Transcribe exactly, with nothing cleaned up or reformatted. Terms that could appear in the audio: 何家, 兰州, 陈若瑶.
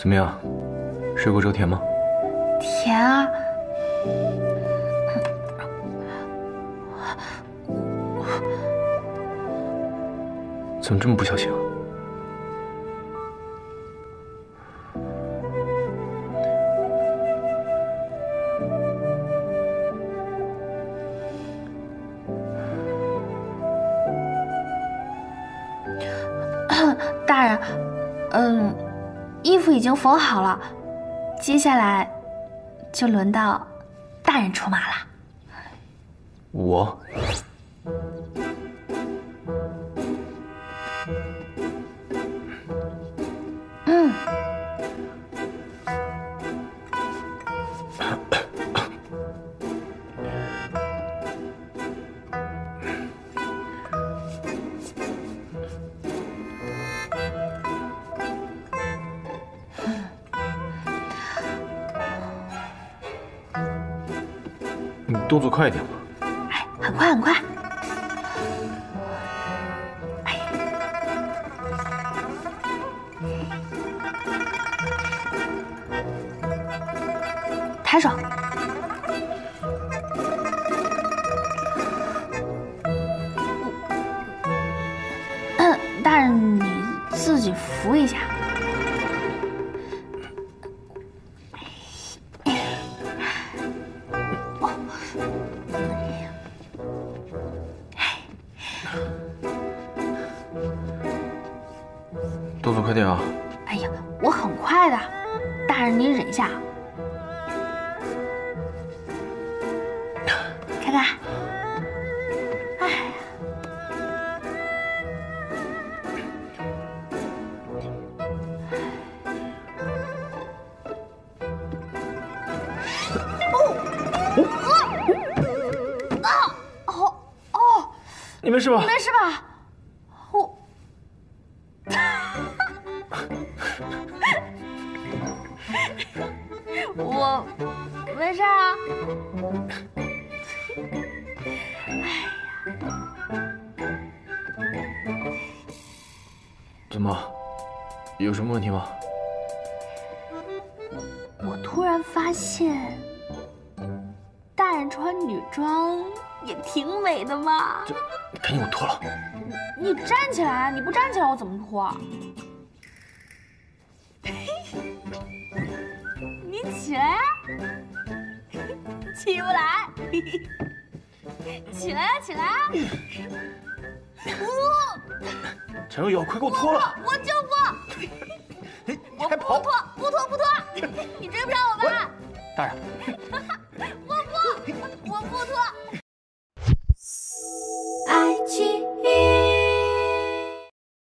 怎么样，水果粥甜吗？甜啊！怎么这么不小心啊？大人，嗯，衣服已经缝好了，接下来就轮到大人出马了。我。 动作快一点吧！哎，很快很快！哎，抬手！嗯，大人你自己扶一下。 动作快点啊！哎呀，我很快的，大人您忍一下。看看，哎呀，哦，啊，哦哦，你没事吧？你没事吧？ 我没事啊。哎呀，怎么？有什么问题吗？我突然发现，大人穿女装也挺美的嘛。这，赶紧我脱了。你站起来啊！你不站起来，我怎么脱？ 起来呀、啊！起不来，起来呀、啊，起来呀、啊！不，陈若瑶，快给我脱了！我就不，我不脱，不脱不脱！你追不上我吧？大人。